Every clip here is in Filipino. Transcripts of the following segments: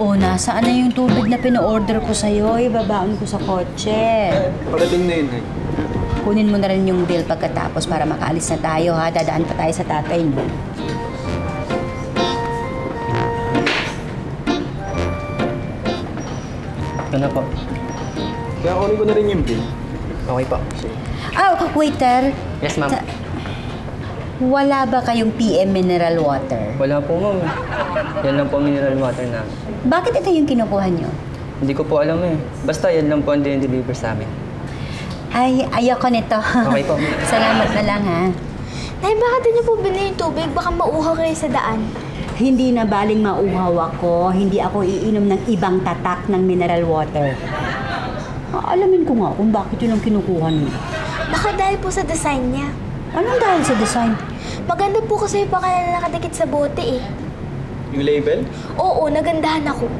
Oo, nasaan na yung tubig na pina-order ko sa'yo? Ibabaon ko sa kotse. Parating na yun, eh. Kunin mo na rin yung bill pagkatapos para makaalis na tayo, ha? Dadaan pa tayo sa tatay mo. Ito na po. Kaya kunin ko na rin yung bill. Okay po. Oh, waiter! Yes, ma'am. Wala ba kayong PM Mineral Water? Wala po, ma'am. Yan lang po ang mineral water na. Bakit ito yung kinukuha nyo? Hindi ko po alam eh. Basta yan lang po ang deliver sa amin. Ay, ayoko nito. Okay po. Salamat na lang ha. Nay, bakit niyo po binili yung tubig? Baka mauhaw kayo sa daan. Hindi na baling mauhaw ako. Hindi ako iinom ng ibang tatak ng mineral water. Alamin ko nga kung bakit yun ang kinukuha nyo. Baka dahil po sa design niya. Anong dahil sa design? Maganda po kasi yung pangalan na nakadikit sa bote eh. Yung label? Oo, nagandahan ako.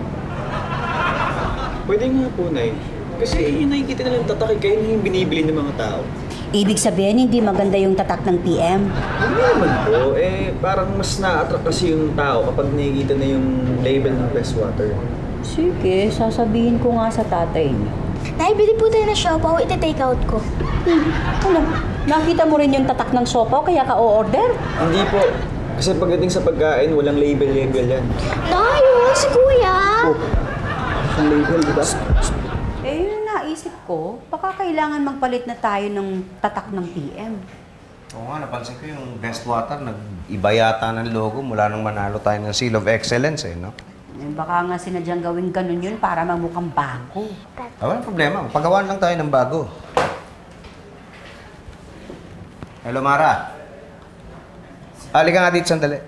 Pwede nga po, Nay. Kasi yun nakikita na lang tatak kayo yung binibili ng mga tao. Ibig sabihin, hindi maganda yung tatak ng PM? Hindi naman po. Eh, parang mas na-attract kasi yung tao kapag nakikita na yung label ng Best Water. Sige, sasabihin ko nga sa tatay niyo. Nay, bili po tayo na siopaw. Iti-take out ko. Ano? Nakita mo rin yung tatak ng sopa, kaya ka o-order? Hindi po. Kasi pagdating sa pagkain, walang label-label yan. Nayo, si Kuya! Oh, isang label, diba? Eh, yung naisip ko, baka kailangan magpalit na tayo ng tatak ng PM. Oo nga, napansin ko yung Best Water, nag-iba yata ng logo mula nung manalo tayo ng Seal of Excellence, eh, no? Baka nga sinadyang gawin ganun yun para magmukhang bago. Walang problema, pagawaan lang tayo ng bago. Hello, Mara. Halika nga dito sandali.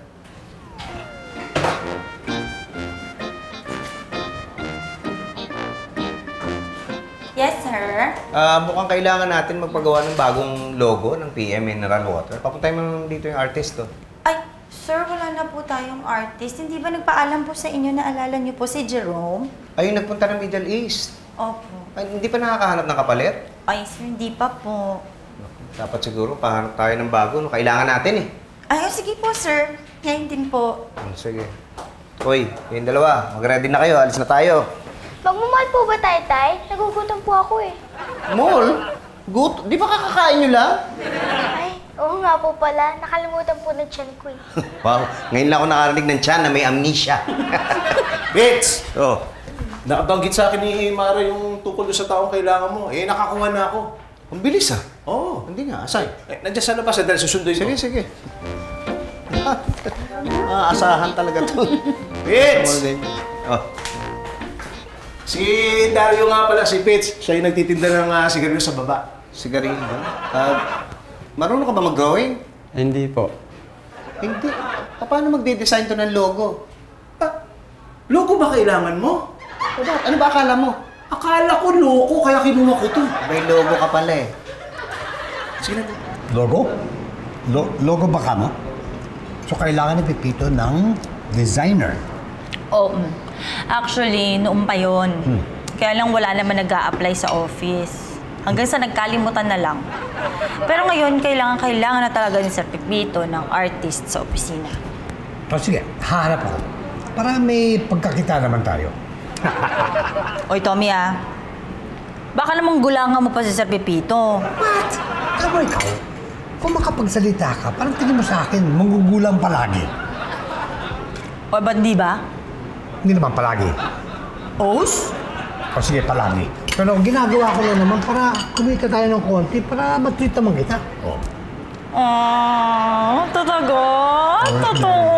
Yes, sir? Mukhang kailangan natin magpagawa ng bagong logo ng PM Mineral Water. Papuntay mo dito yung artist, oh. Ay, sir, wala na po tayong artist. Hindi ba nagpaalam po sa inyo na alala niyo po si Jerome? Ayun, nagpunta ng Middle East. Opo. Ay, hindi pa nakakahanap ng kapalit? Ay, sir, hindi pa po. Dapat siguro, pahanap tayo ng bago. No? Kailangan natin eh. Ay, sige po, sir. Ngayon din po. Sige. Uy, yung dalawa, mag-ready na kayo. Alis na tayo. Magmumall po ba tayo, Tay? Nagugutom po ako eh. Mall? Gut? Di ba kakakain nyo lang? Ay, oo nga po pala. Nakalimutan po ng tiyan ko eh. Wow, ngayon lang ako nakarinig ng tiyan na may amnesia. Bitch! Oh. Nakabanggit sa akin ni Mara yung tukol sa taong kailangan mo. Eh, nakakuha na ako. Ang bilis ah. Oo, hindi nga. Asay. Eh, nandiyan sa labas eh, dahil susunduin ko. Sige, sige. Asahan talaga to. Pitch! Oh. Si Dario nga pala, si Pitch. Siya yung nagtitinda ng sigarilyo sa baba. Sigarilyo? Marunong ka ba mag-drawing? Hindi po. Hindi? Paano magde-design to ng logo? Logo ba kailangan mo? Ano ba akala mo? Akala ko loko, kaya kinuha ko to. May logo ka pala eh. Sige na. Logo? Logo ba ka mo? So, kailangan ni Pepito ng designer. Oo. Actually, noon pa yun. Kaya lang wala naman nag-a-apply sa office. Hanggang sa nagkalimutan na lang. Pero ngayon, kailangan na talaga ni Sir Pepito ng artist sa opisina. O sige, hahanap ako. Para may pagkakita naman tayo. Oy, Tommy ah. Baka namang gulangan mo pa si Sir Pepito. What? Tama ikaw. Kung makapagsalita ka, parang tingin mo sa akin, manggugulang palagi. O, ba't di ba? Hindi naman palagi. Oos? O sige, palagi. Pero ginagawa ko lang naman para kumita tayo ng konti, para matreat naman kita. O. Ah, talaga? Totoo?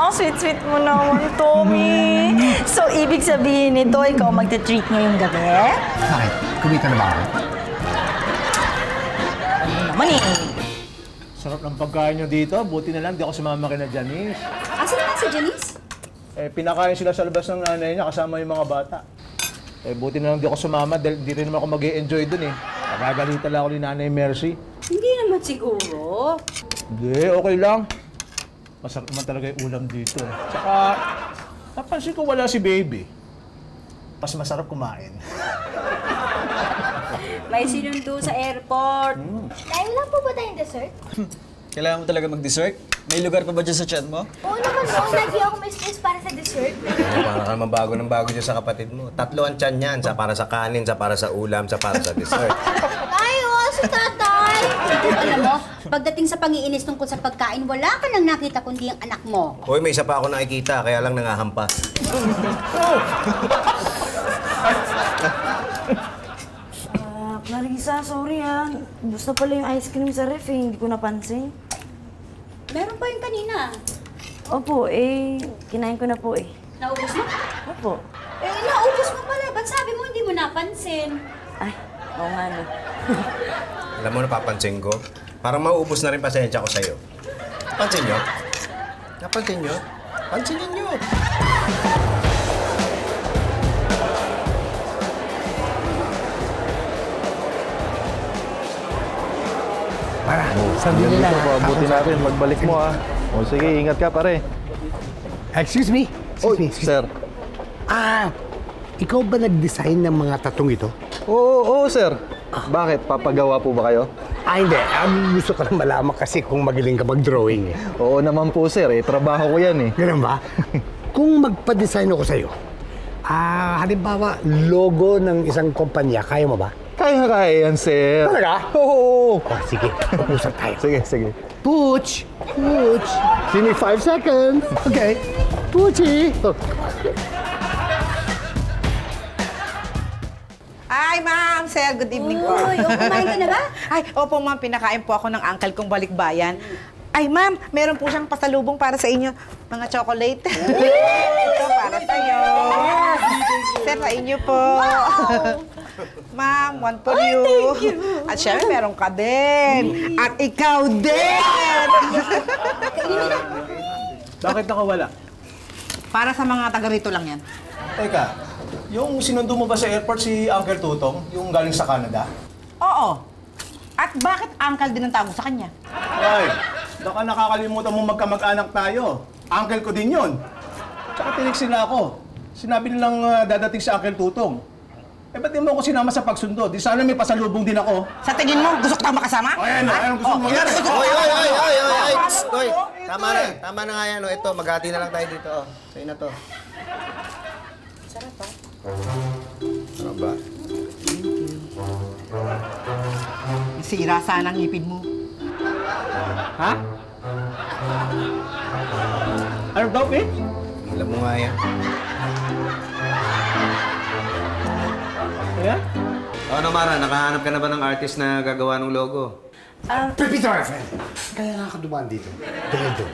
Ang sweet-sweet mo naman, Tommy. So, ibig sabihin nito, ikaw magte-treat ngayong gabi? Bakit? Kumita na ba ako? Ano naman eh? Sarap ng pagkain nyo dito. Buti na lang, di ako sumama kay na Janice. Asan naman si Janice? Eh, pinakain sila sa labas ng nanay niya kasama yung mga bata. Eh, buti na lang di ako sumama dahil di rin naman ako mag-e-enjoy dun eh. Nagagalita lang ako ni Nanay Mercy. Hindi naman siguro. Hindi, okay lang. Masarap naman talaga yung ulam dito. Tsaka, napansin ko wala si Baby. Mas masarap kumain. May sinundo sa airport. Tayo lang po ba tayong dessert? Kailangan mo talaga mag-dessert? May lugar pa ba dyan sa chat mo? Oo naman po. Lagi ako may space para sa dessert. Baka mabago ng bago dyan sa kapatid mo. Tatlo ang tiyan yan. Sa para sa kanin, sa para sa ulam, sa para sa dessert. Tayo, si tatay! Alam mo, pagdating sa pangiinis tungkol sa pagkain, wala ka nang nakita kundi ang anak mo. Hoy, may isa pa ako nakikita, kaya lang nangahampas. Clarissa, sorry ha. Ubus na pala yung ice cream sa ref eh. Hindi ko napansin. Meron pa yung kanina. Opo, eh, kinain ko na po eh. Naubos mo? Opo. Eh, naubos mo pala. Ba't sabi mo hindi mo napansin? Ay, oo nga no. Alam mo, napapansin ko. Parang mauubos na rin pasensya ko sa'yo. Pansin nyo? Napansin nyo? Pansinin nyo! Para, sabi nila. Buti natin, magbalik mo ah. O sige, ingat ka pare. Excuse me? Excuse me. Sir. Ah, ikaw ba nag-design ng mga tatong ito? Oo, sir. Bakit? Papagawa po ba kayo? Ah, hindi. Gusto ko lang malaman kasi kung magaling ka mag-drawing eh. Oo naman po, sir. Eh, trabaho ko yan eh. Ganun ba? Kung magpa-design ako sa'yo, halimbawa, logo ng isang kumpanya, kaya mo ba? Kaya yan, sir. Talaga? Oo. Oh, sige, pag-usap tayo. Sige, sige. Pooch! Pooch! Give me 5 seconds. Okay. Poochie! Oh. Ay, ma'am, sir. Good evening po. Uy, kumain ka na ba? Ay, opo, ma'am. Pinakain po ako ng uncle kong balikbayan. Ay, ma'am, meron po siyang pasalubong para sa inyo. Mga chocolate. Ito para sa'yo. Sir, sa inyo po. Wow! Ma'am, one for you. Thank you. At syempre, meron ka din. At ikaw din! Bakit nakawala? Para sa mga taga-rito lang yan. Teka, yung sinundo mo ba sa airport si Uncle Tutong, yung galing sa Canada? Oo. At bakit Uncle din ang tawag sa kanya? Ay, baka nakakalimutan mo magkamag-anak tayo. Uncle ko din yun. Tsaka tiniksin na ako. Sinabi nilang dadating si Uncle Tutong. Eh, ba't di mo ako sinama sa pagsundo? Di sana may pasalubong din ako. Sa tingin mo, gusto ko tayo makasama? O, yan. Anong gusto mo? Oy! Oy! Tama na. Tama na nga yan. Ito, maghati na lang tayo dito. Sa'yo na to. Sarap, ha? Sarap ba? Sira sana ang ipid mo. Ha? Ano daw, eh? Alam mo nga yan. Yeah? Ano, Mara? Nakahanap ka na ba ng artist na gagawa ng logo? Pepito, friend! Kaya nakakadumaan dito. Dahil doon.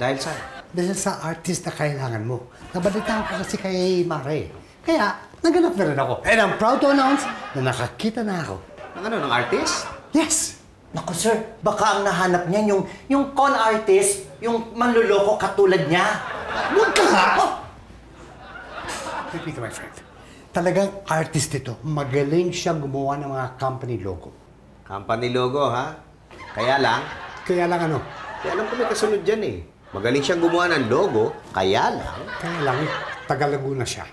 Dahil sa? Dahil sa artist na kailangan mo. Nabalitaan ko kasi kay Mara eh. Kaya, naganap na rin ako. And I'm proud to announce na nakakita na ako. Ng ano? Ng artist? Yes! Naku, sir. Baka ang nahanap niya yung con artist, yung manluloko katulad niya. Huwag ka nga! Oh. Pepito, my friend. Talagang artist ito. Magaling siyang gumawa ng mga company logo. Company logo, ha? Kaya lang? Kaya lang ano? Kaya alam ko may kasunod dyan eh. Magaling siyang gumawa ng logo, kaya lang? Kaya lang, taga-Laguna siya.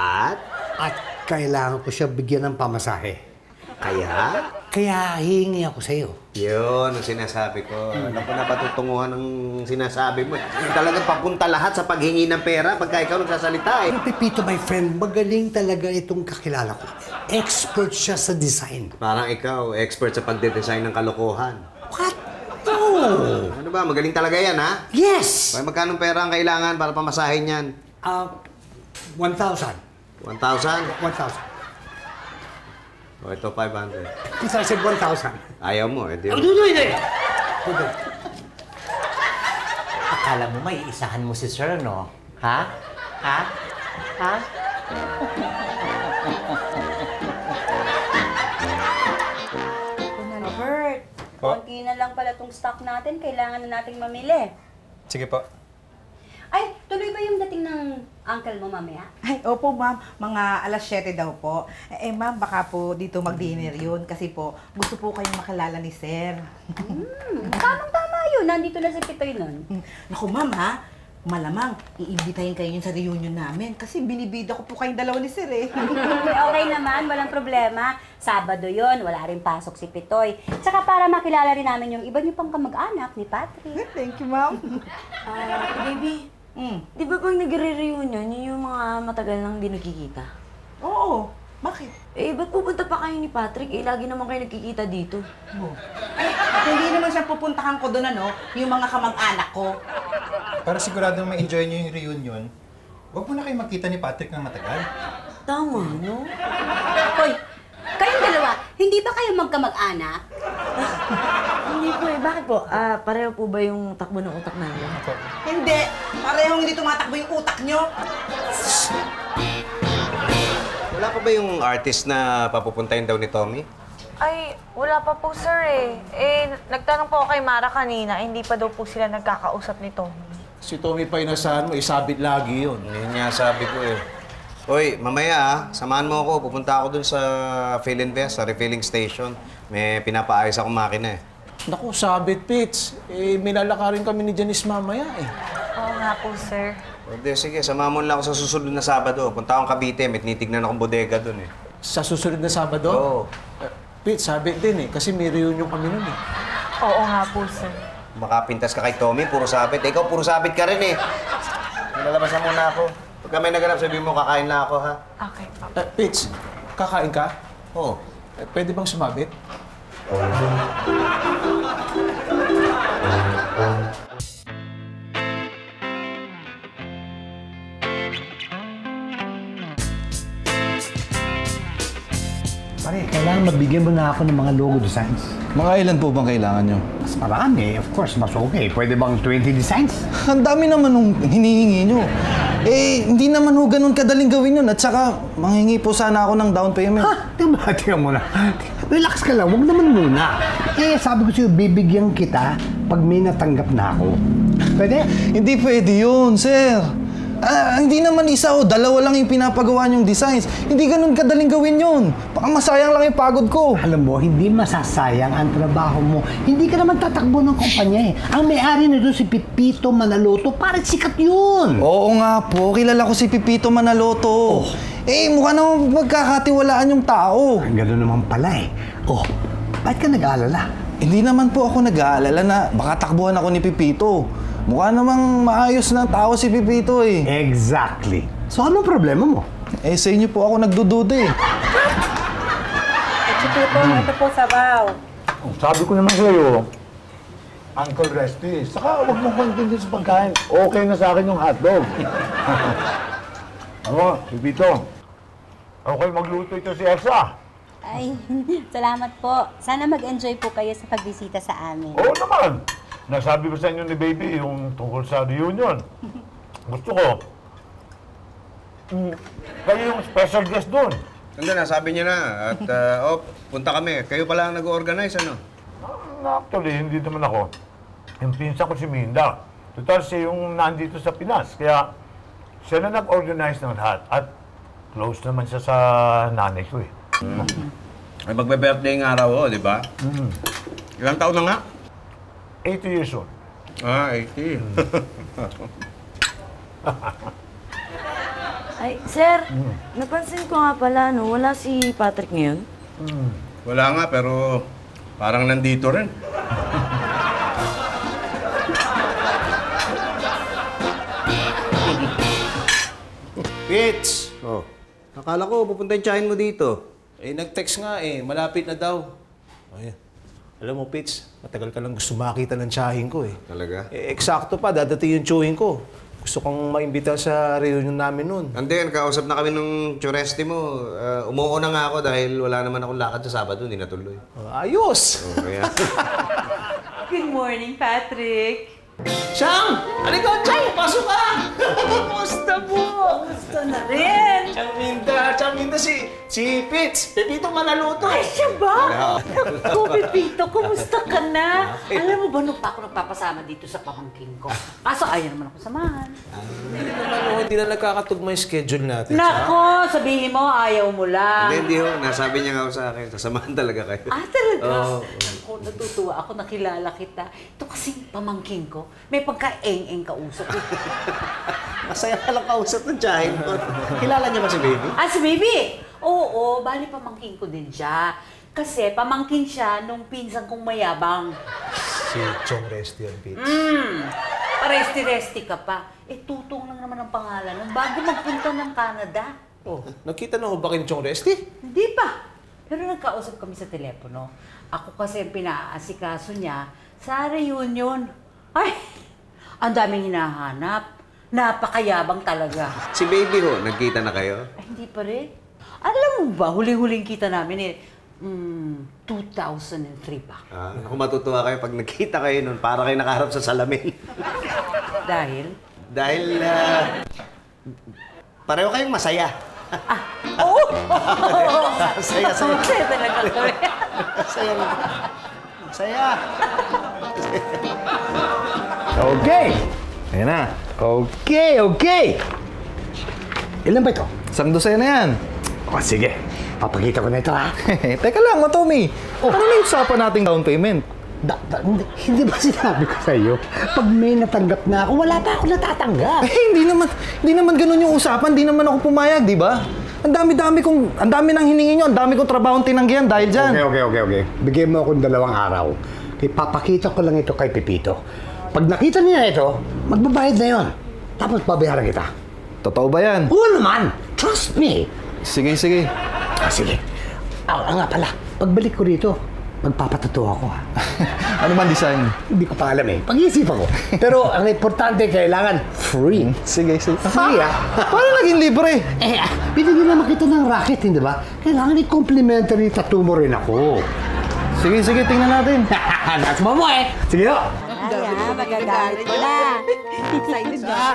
At? At kailangan ko siya bigyan ng pamasahe. Kaya? Kaya hihingi ako sa'yo. Yun ang sinasabi ko. Alam ko na patutunguhan ang sinasabi mo. Talagang papunta lahat sa paghingi ng pera pagka ikaw nagsasalita eh. Pepito, my friend, magaling talaga itong kakilala ko. Expert siya sa design. Parang ikaw, expert sa pagde-design ng kalokohan. What? Oh! Ano ba? Magaling talaga yan, ha? Yes! Kaya magkano pera ang kailangan para pamasahin yan? 1,000. 1,000? 1,000. O, ito, 500. Isa, I said 1,000. Ayaw mo, eh. Ang dudoy na eh! Akala mo may isahan mo si sir, no? Ha? Ha? Ha? Albert, konti na lang pala itong stock natin. Kailangan na nating mamili. Sige po. Ay, tuloy ba yung dating ng uncle mo mamaya? Ay, opo ma'am. Mga alas 7 daw po. Eh ma'am, baka po dito mag-dinner yun kasi po gusto po kayong makilala ni sir. Tamang-tama yun. Nandito na si Pitoy nun. Naku ma'am ha, malamang iimbitahin kayo yun sa reunion namin kasi binibida ko po kayong dalawa ni sir eh. Okay naman, walang problema. Sabado yun, wala rin pasok si Pitoy. Tsaka para makilala rin namin yung iba niyo pang kamag-anak ni Patrick. Thank you ma'am. Baby. Di ba pag nagre-reunion, yung mga mga matagal nang hindi nagkikita? Oo. Bakit? Eh, ba't pupunta pa kayo ni Patrick? Eh, lagi naman kayo nagkikita dito. Oo. Eh, hindi naman siya pupuntahan ko doon, ano, yung mga kamag-anak ko. Para siguradong ma-enjoy niyo yung reunion, huwag mo na kayo magkita ni Patrick ng matagal. Tama, no? Hoy, kayong dalawa, hindi ba kayo magkamag-anak? Hindi po eh. Bakit po? Pareho po ba yung takbo ng utak namin? Hindi! Parehong hindi tumatakbo yung utak nyo! Wala pa ba yung artist na papupuntahin daw ni Tommy? Ay, wala pa po, sir eh. Eh, nagtanong po ako kay Mara kanina, hindi pa daw po sila nagkakausap ni Tommy. Si Tommy pa inasahan mo, isabit lagi yun. Yun niya sabi ko eh. Hoy, mamaya ah, samahan mo ako. Pupunta ako dun sa Filinvest, sa refilling station. May pinapaayos akong makina eh. Naku, sabit, Pits. Eh, minalaka rin kami ni Janice mamaya eh. Oo nga po, sir. Pwede, sige. Samahan mo lang ako sa susunod na Sabado. Punta akong Cavite. May tinitignan akong bodega dun eh. Sa susunod na Sabado? Oo. Pits, sabit din eh. Kasi may reunion kami nun eh. Oo nga po, sir. Makapintas ka kay Tommy, puro sabit. Ikaw, puro sabit ka rin eh. Nalabasan muna ako. Pagka may naganap, sabihin mo, kakain na ako, ha? Okay, Papa. Pits, kakain ka? Oo. Pwede bang sumabit? Pare, kailangan magbigyan mo na ako ng mga logo designs. Mga ilan po bang kailangan nyo? Mas marami, of course. Mas okay. Pwede bang 20 designs? Ang dami naman nung hinihingi nyo. Eh, hindi naman ho ganun kadaling gawin yun. At saka, manghingi po sana ako ng down payment. Ha? Tiyan mo na. Relax ka lang. Huwag naman muna. Eh, sabi ko sa'yo, bibigyan kita pag may natanggap na ako. Pwede? Hindi pwede yun, sir. Hindi naman isa ho. Dalawa lang yung pinapagawa niyong designs. Hindi ganun kadaling gawin yun. Baka masayang lang yung pagod ko. Alam mo, hindi masasayang ang trabaho mo. Hindi ka naman tatakbo ng kumpanya eh. Ang may-ari nito si Pepito Manaloto. Parang sikat yun. Oo nga po. Kilala ko si Pepito Manaloto. Oh. Eh, mukha naman magkakatiwalaan yung tao. Ganun naman pala eh. Oh, ba't ka nag-aalala? Hindi naman po ako nag-aalala na baka takbuhan ako ni Pepito. Mukha namang maayos ng tao si Pepito eh. Exactly. So, anong problema mo? Eh, sa inyo po ako nagdududa eh. Si Pepito, ito po sabaw. Sabi ko naman sa'yo, Uncle Resty, saka huwag mong kontintin sa pagkain. Okay na sa akin yung hotdog. Ano, Pepito, okay magluto ito si Elsa. Ay, salamat po. Sana mag-enjoy po kayo sa pagbisita sa amin. Oo naman. Nasabi ba sa inyo ni Baby yung tungkol sa reunion? Gusto ko. Kayo yung special guest doon. Hindi, nasabi niya na. At, punta kami. Kayo pala ang nag-organize, ano? Actually, hindi naman ako. Yung pinsa ko si Minda. Total, siya yung nandito sa Pinas. Kaya, siya na nag-organize ng lahat. At, close naman siya sa nanay ko eh. Ay, magbe-birthday ng araw, oh, di ba? Ilang taon na nga? 80 years old. Ah, 80. Ay, sir, napansin ko nga pala, no, wala si Patrick ngayon? Wala nga, pero parang nandito rin. Pits! Oh, akala ko, pupunta yung tsahin mo dito. Eh, nag-text nga eh, malapit na daw. Ayan. Alam mo, Pits, matagal ka lang gusto makita ng tsahin ko eh. Talaga? Eh, eksakto pa, dadating yung tsuhin ko. Gusto kong maimbita sa reunion namin nun. And then, kausap na kami ng tsuresti mo. Umuo na nga ako dahil wala naman akong lakad sa Sabado, hindi natuloy. Ayos! Okay, yeah. Good morning, Patrick. Siyang! Halika, Siyang! Pasok ka! Kamusta po? Kamusta na rin? Siyang Minda, si Pits! Pepito Manaloto! Ay, siya ba? Ako, Pepito, kumusta ka na? Alam mo ba, nung pa ako nagpapasama dito sa pamangkin ko? Kaso, ayaw naman ako samahan. Hindi na nagkakatugma yung schedule natin. Nako, sabihin mo, ayaw mo lang. Hindi ho, nasabi niya nga sa akin, sasamahan talaga kayo. Ah, talaga? Ako, natutuwa ako, nakilala kita. Ito kasing pamangkin ko. May pagka-eng-eng kausap eh. Masaya ka lang kausap ng tiyahin ko. Kilala niya ba si Baby? Ah, si Baby? Oo, bali pamangkin ko din siya. Kasi pamangkin siya nung pinsan kong mayabang. Si Chong Restian Pits. Resti-resti ka pa. Eh, tutong lang naman ang pangalan nun bago magpunta ng Canada. Oh, nakita na ko ba kinitong Resti? Hindi pa. Pero nagkausap kami sa telepono. Ako kasi ang pinaasikaso niya sa reunion. Ay, ang daming hinahanap. Napakayabang talaga. Si Baby ho, nagkita na kayo? Ay, hindi pa rin. Alam mo ba, huli-huling kita namin eh, 2003 pa. Ah, ako matutuwa kayo pag nagkita kayo nun, para kayo nakaharap sa salamin. Dahil? Dahil, pareho kayong masaya. Ah, oo! Masaya, saya. Masaya talaga kami. Masaya. Masaya. Okay! Ayan na. Okay, okay! Ilan ba ito? Isang dosya na yan. O, sige. Papakita ko na ito, ha? Teka lang, Tommy. Oh. Ano na yung usapan nating down payment? Hindi ba sinabi ko sa'yo? Pag may natanggap na ako, wala pa ako natatanggap. Eh, hindi naman ganun yung usapan. Hindi naman ako pumayag, di ba? Ang dami nang hiningi nyo. Ang dami kong trabaho tinanggihan dahil dyan. Okay. Bigyan mo akong 2 araw. Okay, papakita ko lang ito kay Pepito. Pag nakita niya ito, magbabayad na yon. Tapos babayaran kita. Totoo ba yan? Oo naman! Trust me! Sige. Ah, sige. Nga pala, pagbalik ko rito, magpapatotoo ako, ha? Ano man design? Hindi ko pa alam eh. Pag-iisipan ko. Pero ang importante, kailangan free. Sige. Free, ha? Para naging libre. Eh, binigyan naman kita ng racket, hindi ba? Kailangan i-complimentary tattoo mo rin ako. Sige, tingnan natin. That's mo mo eh. Sige, ho. Ayan, magagalit mo na. Excited ba?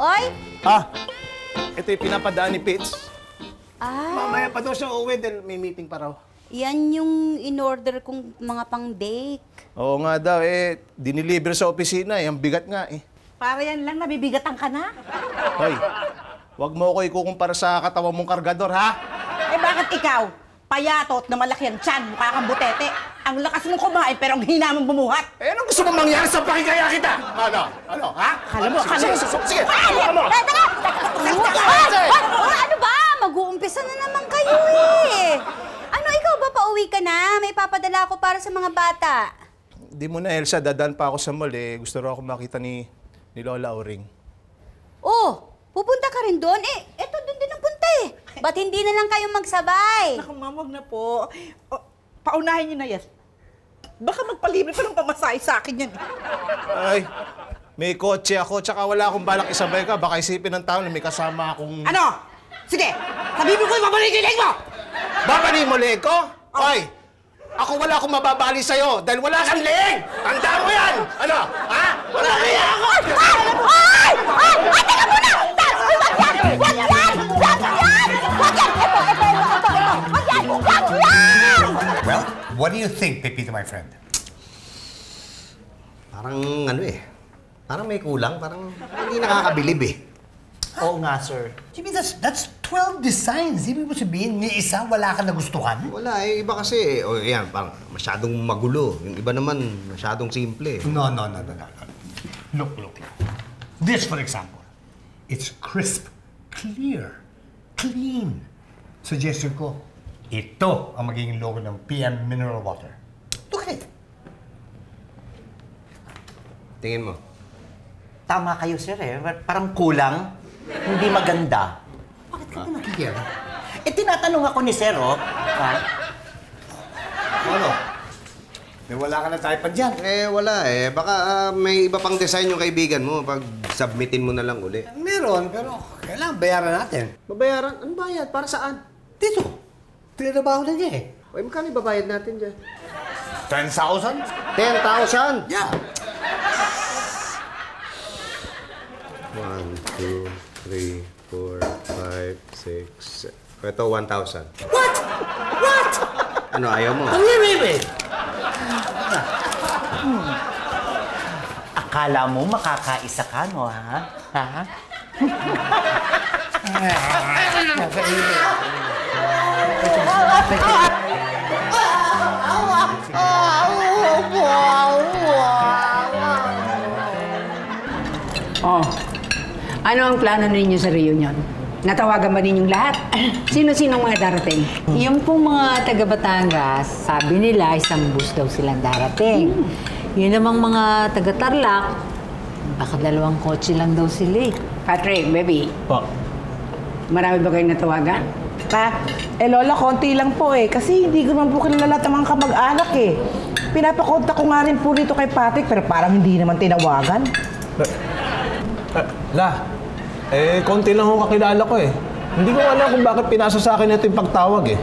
Oy! Ah, ito yung pinapadaan ni Pitch. Ah. Mamaya pa daw siya uuwi, then may meeting pa raw. Yan yung in-order kong mga pang-bake. Oo nga daw, eh. Dinilibre sa opisina, eh. Ang bigat nga, eh. Para yan lang, nabibigatan ka na. Hoy, wag mo ko ikukumpara sa katawan mong kargador, ha? Eh, bakit ikaw? Payatot na malaki ang tiyan, mukha kang butete. Ang lakas mong kumain, pero ang hina mong bumuhat. Eh, anong gusto mong mangyari sa pakikaya kita? Ano, ha? Sige. Ano ba? Mag-uumpisa na naman kayo eh. Ano, ikaw ba pauwi ka na? May papadala ako para sa mga bata. Hindi mo na, Elsa. Dadaan pa ako sa mall eh. Gusto raw ako makita ni Lola Oring. Oh, pupunta ka rin doon? Eh, eto doon din ang punta eh. Ba't hindi na lang kayo magsabay? Naku, ma'am, wag na po. Oh, paunahin niyo na yan. Baka magpalibre pa ng pamasahe sa akin yan. Ay, may kotse ako. Tsaka wala akong balak isabay ka. Baka isipin ng tao na may kasama akong... Ano? Sige! Sabi mo ko yung babalik yung leg mo! Babalik mo leg ko? Oh. Oy! Ako wala akong mababali sa'yo dahil wala kang leg! Tandaan mo yan! Ano? Ha? Wala kang leg! Ay! Ay! Ay! Teka muna! Wag yan! Wag yan! Wag yan! Ito! Wag yan! Wag yan! Well, what do you think, Pepito, my friend? Parang ano eh. Parang may kulang. Parang hindi nakakabilib eh. Oo nga, sir. You mean that's 12 designs? Ibig mo sabihin, ni isa, wala ka nagustuhan? Wala, eh, iba kasi. O, yan, parang masyadong magulo. Yung iba naman, masyadong simple. No. Look. This, for example, it's crisp, clear, clean. Suggestion ko, ito ang magiging logo ng PM Mineral Water. Look at it. Tingin mo? Tama kayo, sir, eh. Parang kulang. Hindi maganda. Bakit ka ba nakikira? Eh, tinatanong ako ni Sir, oh. Ha? Ano? Eh, wala ka na typan dyan. Eh, wala eh. Baka may iba pang design yung kaibigan mo. Pag-submitin mo na lang uli. Meron, pero kailangan bayaran natin. Babayaran? Ano bayad? Para saan? Dito. Tinatrabaho na niya eh. Uy, magkano ibabayad natin dyan? 10,000? 10,000? Yeah. 1, 2, 3, 4, 5, 6, 7. Ito, 1,000. What? Ano, ayaw mo? Wait. Akala mo makakaisa ka, no, ha? Ha? Oh. Ano ang plano ninyo sa reunion? Natawagan ba ninyong lahat? Sino-sinong mga darating? Yung pong mga taga-Batangas, sabi nila isang bus daw silang darating. Yung namang mga taga-Tarlac, Baka dalawang kotse lang daw sila eh. Patrick, baby. Po. Marami ba kayong natawagan? Pa, Lola, konti lang po eh. Kasi hindi ko naman po kilala lahat ng mga kamag-anak eh. Pinapakonta ko nga rin po dito kay Patrick, pero parang hindi naman tinawagan. La, eh konti lang ho kakilala ko eh. Hindi ko alam kung bakit pinasa sa akin ito yung pagtawag eh.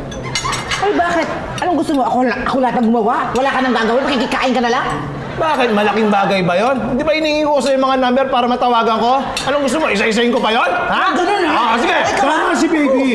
Ay, bakit? Anong gusto mo? Ako lahat ang gumawa? Wala ka nang gagawin? Pakikikain ka na lang? Bakit? Malaking bagay ba yun? Hindi ba hiningi ko sa'yo yung mga number para matawagan ko? Anong gusto mo? Isa-isahin ko pa yun? Ha? Ganun ha? Oo, sige! Tama si Baby!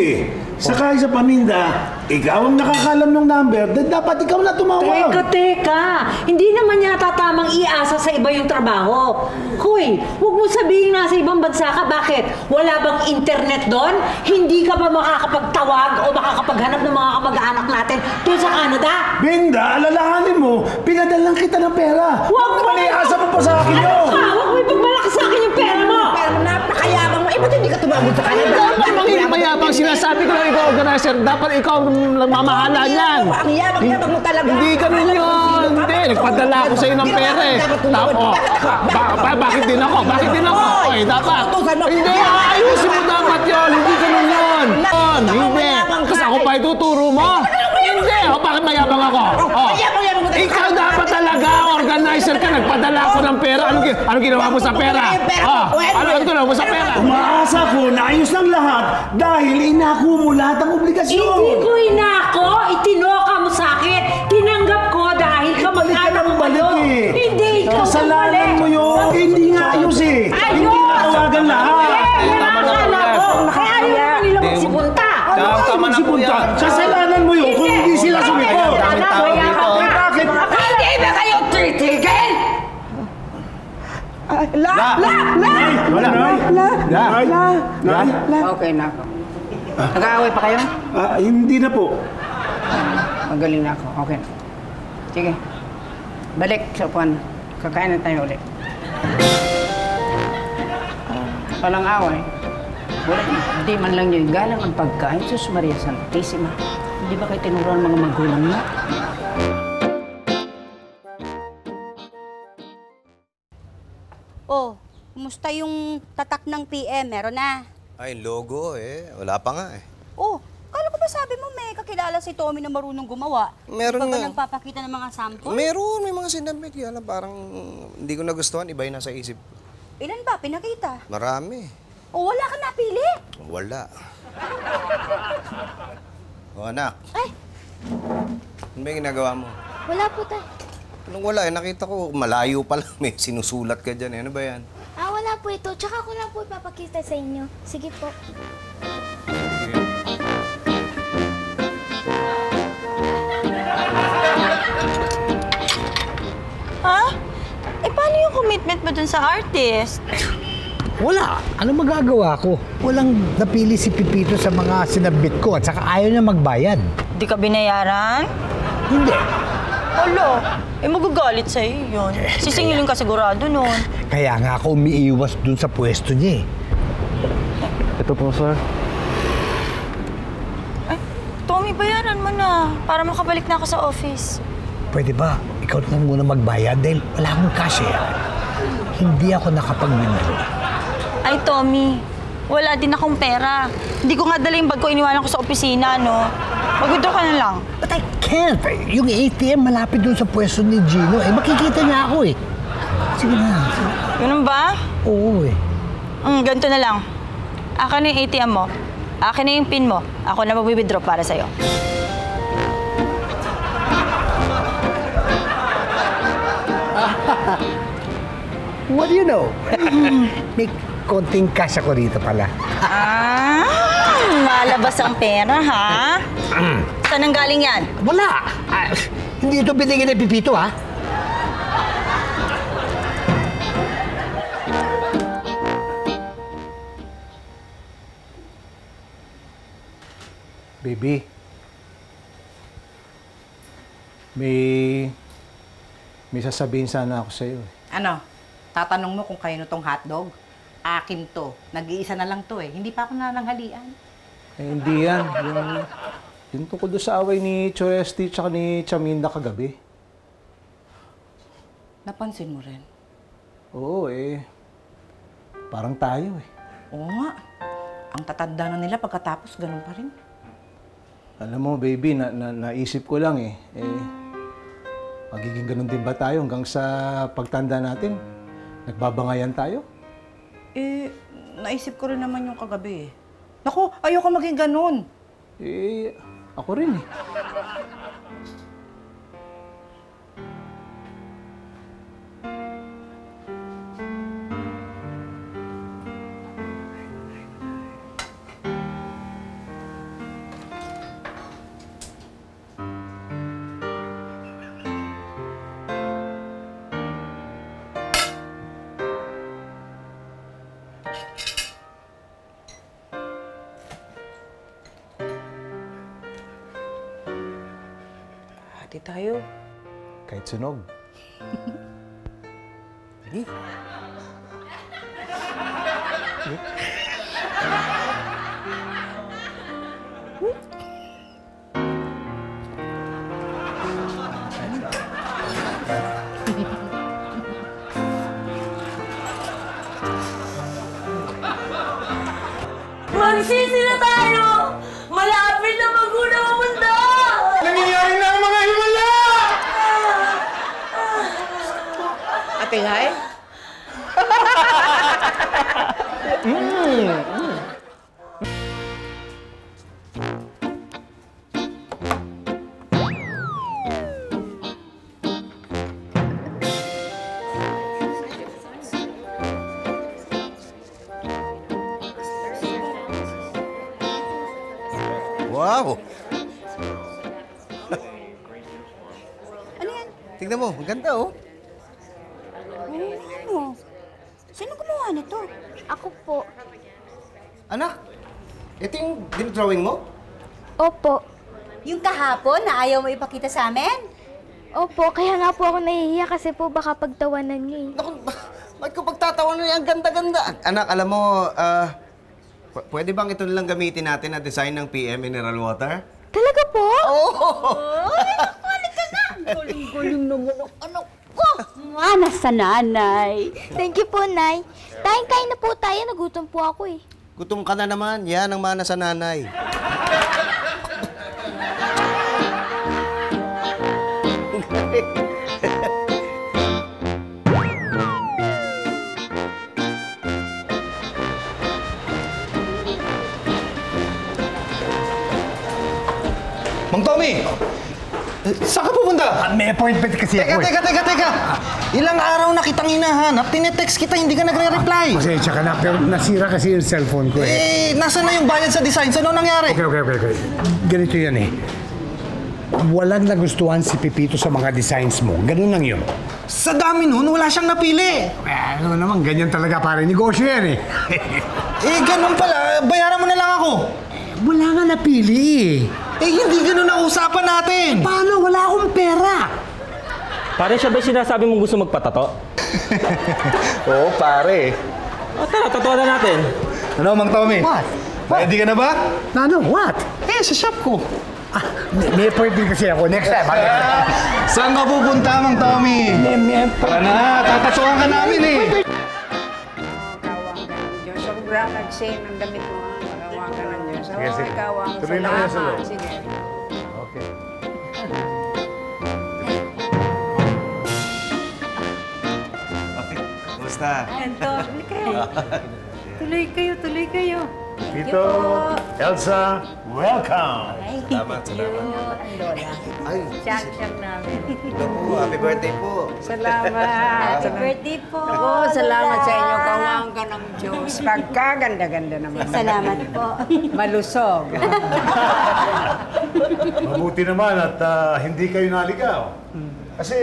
Saka sa paminda, ikaw ang nakakalam ng number, then dapat ikaw na tumawag. Teka! Hindi naman yata tamang iasa sa iba yung trabaho. Hoy, huwag mo sabihin nasa ibang bansa ka. Bakit? Wala bang internet doon? Hindi ka ba makakapagtawag o makakapaghanap ng mga kamag-anak natin doon sa Canada? Binda, alalahanin mo, pinadalang kita ng pera. Huwag mo iasa mo pa sa akin yun! Ano ka? Huwag mo ipagmalaki sa akin yung pera mo! Napakayabang mo. Eh, ba't hindi ka tumawag sa Canada? Ang sinasabi ko lang ikaw, organizer, dapat ikaw ang mamahala niyan. Ang yabang-yabang mo talaga. Hindi ganun yun. Hindi, nagpadala ako sa'yo ng pera eh. Bakit din ako? Bakit din ako? Eh, dapat. Hindi, ayusin mo dapat yun. Hindi ganun yun. Hindi. Kasi ako pa ituturo mo. Hindi. Bakit mayabang ako? Ikaw dapat talaga, organizer ka. Nagpadala ako ng pera. Anong ginawa mo sa pera? Anong ginawa mo sa pera? Umaasa ko, naayos ng lahat dahil inako mo lahat ang obligasyon. Hindi ko inako. Itinoka mo sa akin. Tinanggap ko dahil kamag-anak mo yun. Hindi, ikaw ang mali. Kasalanan mo yun. Hindi nga ayos eh. Hindi nga tawagan lahat. Tama na po yan. Kaya ayaw nila magsipunta. Ayaw magsipunta. Kasalanan mo yun kung hindi sila sumiko. Bakit? Hindi ba kayo titigil? La! Okay na ako. Nag-aaway pa kayo? Hindi na po. Magaling na ako. Okay. Sige. Balik sa upuan. Kakain na tayo ulit. Walang away. Hindi man lang yung galang ang pagkain. Sus Maria Santisima. Hindi ba kayo tinuruan mga magulang na? Oh, kumusta yung tatak ng PM? Meron na. Ay, logo eh. Wala pa nga eh. Oh, kala ko ba sabi mo may kakilala si Tommy na marunong gumawa? Meron na. Di ba nagpapakita ng mga sample? Meron. May mga sinamit. Kaya lang parang hindi ko nagustuhan. Iba yung nasa isip. Ilan ba? Pinakita? Marami. O, wala ka napili? Wala. O, anak. Ay! Ano ba yung ginagawa mo? Wala po tayo. Anong wala? Eh, nakita ko malayo pa lang. May sinusulat ka dyan eh. Ano ba yan? Wala po ito. Tsaka ko lang po ipapakita sa inyo. Sige po. Ha? Eh, paano yung commitment mo dun sa artist? Wala. Ano magagawa ko? Walang napili si Pepito sa mga sinabit ko at saka ayaw niya magbayad. Hindi ka binayaran? Hindi. Alo. Eh, magagalit sa'yo yun. Sisingilin ka sigurado nun. Kaya nga ako umiiwas dun sa pwesto niya eh. Ito po, sir. Ay, Tommy, bayaran mo na para makabalik na ako sa office. Pwede ba? Ikaw na muna magbayad dahil wala akong cash eh. Hindi ako nakapag-window. Ay, Tommy, wala din akong pera. Hindi ko nga dala yung bag ko, iniwanan ko sa opisina, no? Mag-withdraw ka na lang. But I can't. Yung ATM malapit dun sa pwesto ni Gino. Eh, makikita niya ako eh. Sige na. Ganun ba? Oo eh. Ganito na lang. Akin na yung ATM mo. Akin na yung PIN mo. Ako na mag-withdraw para sa'yo. What do you know? May konting cash ako rito pala. Malabas ang pera, ha? Saan ang galing yan? Wala! Hindi ito binigay na Pepito, ha? Baby, may sasabihin sana ako sa'yo. Ano? Tatanong mo kung kayo nitong hotdog? Akin to. Nag-iisa na lang to eh. Hindi pa ako nalanghalian. Eh, hindi yan. Yung tungkol doon sa away ni Choresti tsaka ni Chaminda kagabi. Napansin mo rin? Oo eh. Parang tayo eh. Oo nga. Ang tatanda na nila pagkatapos, ganun pa rin. Alam mo, baby, naisip ko lang eh. Magiging ganun din ba tayo hanggang sa pagtanda natin? Nagbabangayan tayo? Naisip ko rin naman yung kagabi eh. Naku, ayoko maging ganun. Ako rin eh. Tayo. Kahit sunog. Hey. Magsisi na tayo! Malapit na magulang ang mundo! Nangyayari na ang mga himala! Tinghay? Wow! Ano yan? Tignan mo, maganda oh. Sino gumawa nito? Ako po. Anak, ito yung dinodrawing mo? Opo. Yung kahapon na ayaw mo ipakita sa amin? Opo, kaya nga po ako nahihiya kasi po baka pagtawanan niyo eh. Naku, ba't ko pagtatawanan niya? Ang ganda-ganda. Anak, alam mo, pwede bang ito nilang gamitin natin na design ng PM Mineral Water? Talaga po? Oo! Oh, balik ka na! Galing-galing naman ang anak. Mana sa nanay. Thank you po, Nay. Kain na po tayo. Nagutom po ako eh. Gutom ka na naman. Yan ang mana sa nanay. Mang Tommy! Saan ka pupunta? May appointment kasi ako eh. Teka! Ilang araw na kitang hinahanap, tinetext kita, hindi ka nagre-reply. Kasi tsaka na, pero nasira kasi yung cellphone ko eh. Nasaan na yung bayad sa design? Saan nangyari? Okay. Ganito yan eh. Walang nagustuhan si Pepito sa mga designs mo. Ganun lang yun. Sa dami nun, wala siyang napili. Ano naman, ganyan talaga pare. Negosyo yan eh. Ganun pala. Bayaran mo na lang ako. Wala nga napili eh. Hindi ganun ang usapan natin! Paano? Wala akong pera! Pare, siya ba sinasabi mong gusto magpatato? Oo, pare. O tara, tatawa na natin. Ano, Mang Tommy? What? Ready ka na ba? Ano? What? Sa shop ko. May appointment kasi ako. Next time. Saan ka pupunta, Mang Tommy? Tara na, tatatuan ka namin eh! Diyos, ang brang nag-same ang damit mo. Sige. Tuloy lang yan sa loob. Sige. Okay. Kamusta? Tuloy kayo. Pito, Elsa, welcome! Salamat. Ay, siyang namin. Ito po, happy birthday po. Salamat. Happy birthday po. Oo, salamat sa inyo. Kawaan ka ng Diyos. Pagkaganda-ganda naman. Salamat po. Malusog. Mabuti naman at hindi kayo naligaw. Kasi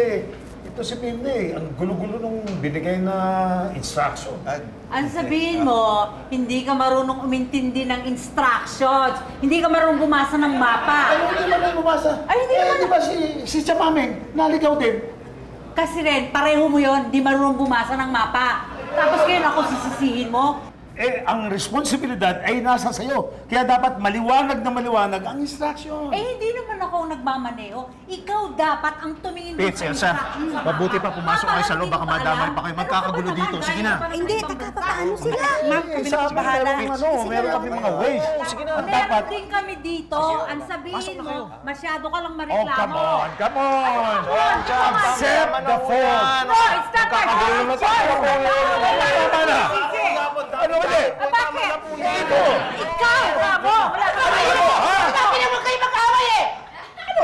ito si Pimne, ang gulo-gulo nung binigay na instruction. Ang sabihin mo, hindi ka marunong umintindi ng instructions. Hindi ka marunong bumasa ng mapa. Ay, hindi naman bumasa. Ay, hindi naman. Di ba si Chamameng, naligaw din? Kasi rin, pareho mo yun, di marunong bumasa ng mapa. Tapos ngayon ako sisisihin mo. eh, ang responsibilidad ay nasa sayo. Kaya dapat maliwanag na maliwanag ang instruction. Eh, hindi naman ako nagmamaneho. Ikaw dapat ang tumingin doon sa instruction. Mabuti pa, pumasok kayo sa loob. Baka madamay pa kayo. Magkakagulo dito. Sige na. Hindi, tagapaano sila. Ma'am, kami nagpapahala. Meron kami mga ways. Meron din kami dito. Ang sabihin mo, masyado ka lang mareklamo. Oh, come on, come on. Accept the fault. No, it's not my fault. Ano ulit? Bakit? Ikaw! Bravo! Wala ka kayo! Sabi naman kayo mag-away eh! Ano?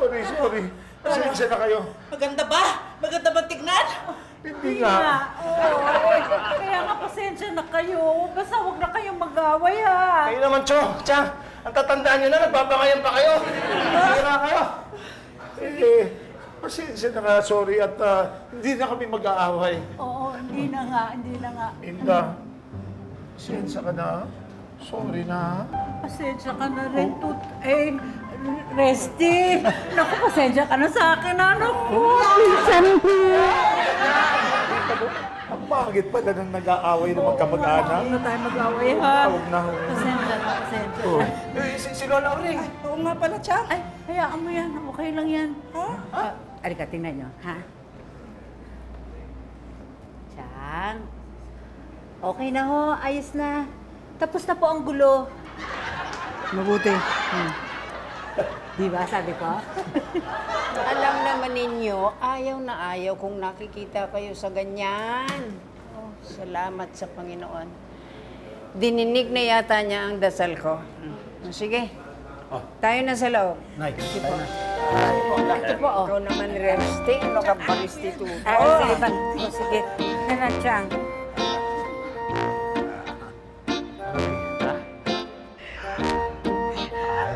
Sorry, sorry. Pasensya na kayo. Maganda ba? Maganda ba tignan? Hindi nga. Kaya nga, pasensya na kayo. Basta huwag na kayong mag-away, ha? Kayo naman, Cho. Cha, ang tatandaan nyo na, nagbabangayan pa kayo. Hindi na kayo. Eh, pasensya na nga, sorry. At hindi na kami mag-aaway. Oo, hindi na nga, hindi na nga. Inda, pasensya ka na. Sorry na. Pasensya ka na rin, Tut. Eh, Resty! Naku, pasensya ka na sa akin, ano? Ang pangit pala nang nag-aaway ng magkamag-anak. Huwag na tayo mag-aaway, ha? Huwag na, huwag. Pasensya na, pasensya. Si Lola Oring. Oo nga pala, Chang. Ay, hayaan mo yan. Okay lang yan. Ha? Alika, tingnan nyo, ha? Chang. Okay na ho, ayos na. Tapos na po ang gulo. Mabuti. Diba, sabi ko? Alam naman ninyo, ayaw na ayaw kung nakikita kayo sa ganyan. Oh, salamat sa Panginoon. Dininig na yata niya ang dasal ko. Sige, tayo na sa loob. Nice. Ito po. Ito po, oh. Ikaw naman, Resty. Ano ka ba, Resty? Sige ba? Sige. Nanachang.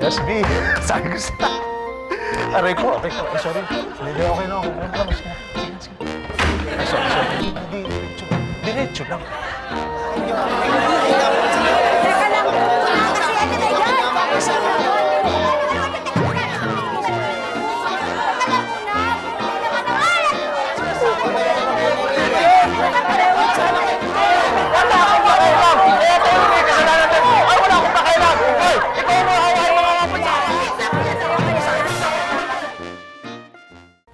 Yes, B. Sabi ko sila. Aray ko. Sorry. Hindi, okay na ako. Sorry. Diretso lang. Teka lang. Kasi ano na yan?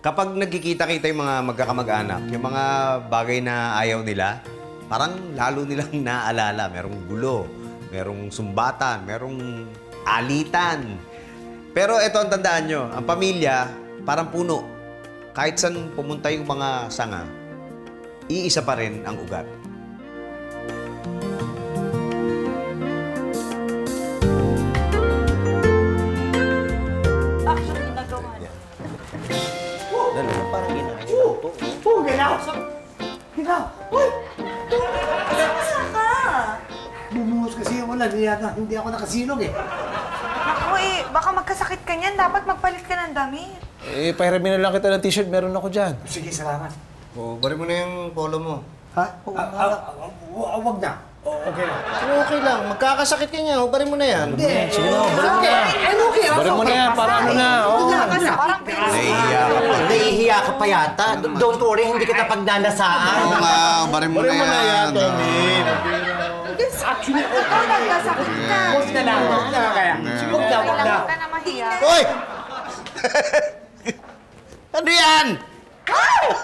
Kapag nagkikita-kita yung mga magkakamag-anak, yung mga bagay na ayaw nila, parang lalo nilang naaalala. Merong gulo, merong sumbatan, merong alitan. Pero ito ang tandaan nyo, ang pamilya parang puno. Kahit saan pumunta yung mga sanga, iisa pa rin ang ugat. Ikaw! Uy! Saan ka? Bumuhos kasi wala. Hindi ako nakasilog eh. Ako eh, baka magkasakit ka niyan. Dapat magpalit ka ng damit. Eh, pahiramin na lang kita ng t-shirt. Meron ako dyan. Sige, salamat. O, bari mo na yung polo mo. Ha? Huwag na. Okay lang. Okay lang. Magkakasakit ka niya. Bari mo na yan. Hindi. Sige na, bari mo na. Bari mo na yan. Para ano na. Parang nahihiya ka pa. Nahihiya ka pa yata. Don't worry, hindi kita pagdanasaan. Oo nga, bari mo na yan. Bari mo na yan, Tommy. Actually, okay. Magkakasakit ka. Huwag na lang. Huwag na lang kaya. Huwag na, huwag na. Huwag ka na mahiya. Uy! Ano yan?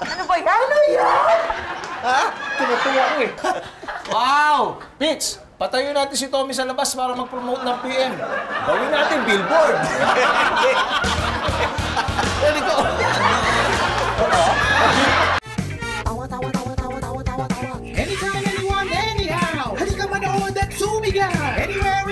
Ano ba yan? Ano yan? Ha? Tinutuwa ko eh. Wow! Pitch! Patayo natin si Tommy sa labas para mag-promote ng PM. Gawin natin billboard. Dali ko. Tawa. Anytime, anyone, anyhow. Halika manood at sumigaw. Anywhere.